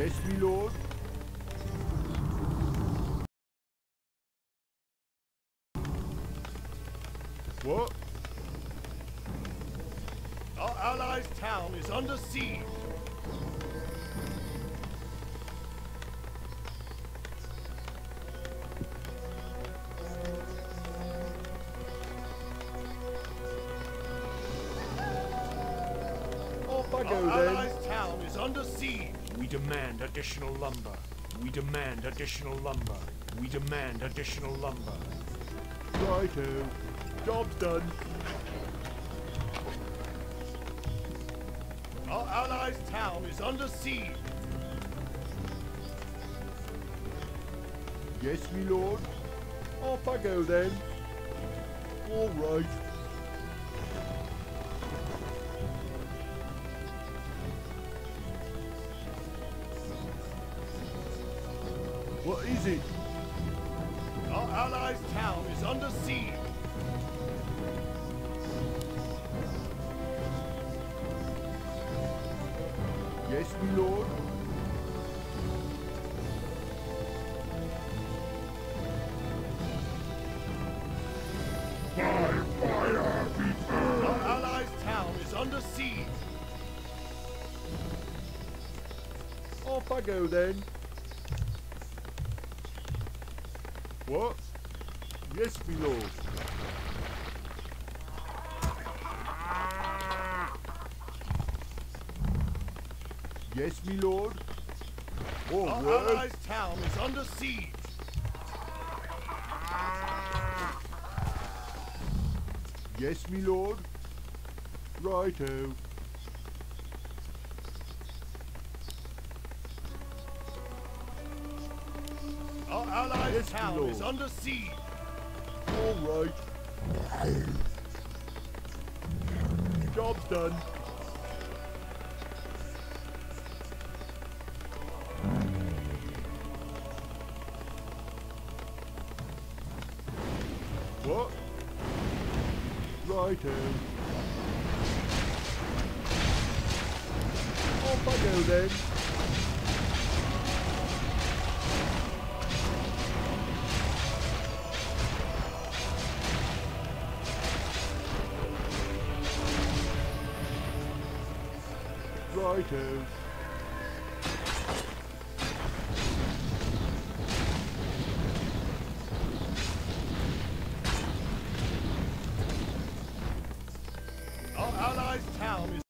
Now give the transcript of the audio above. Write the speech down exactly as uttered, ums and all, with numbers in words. Yes, my lord. What? Our allies' town is under siege. Off I go, then. Our allies' town is under siege. We demand additional lumber. We demand additional lumber. We demand additional lumber. Righto. Job's done. Our allies' town is under siege. Yes, me lord. Off I go then. All right. What is it? Our allies' town is under siege. Yes, my lord. By fire we burn! Our allies' town is under siege. Off I go then. What? Yes, my lord. Yes, me lord. Oh, our word. Allies' town is under siege. Yes, me lord. Righto. Our allies' yes, town is under siege. All right. Job's done. What? Righto. Off I go then. Righto. Allies' town is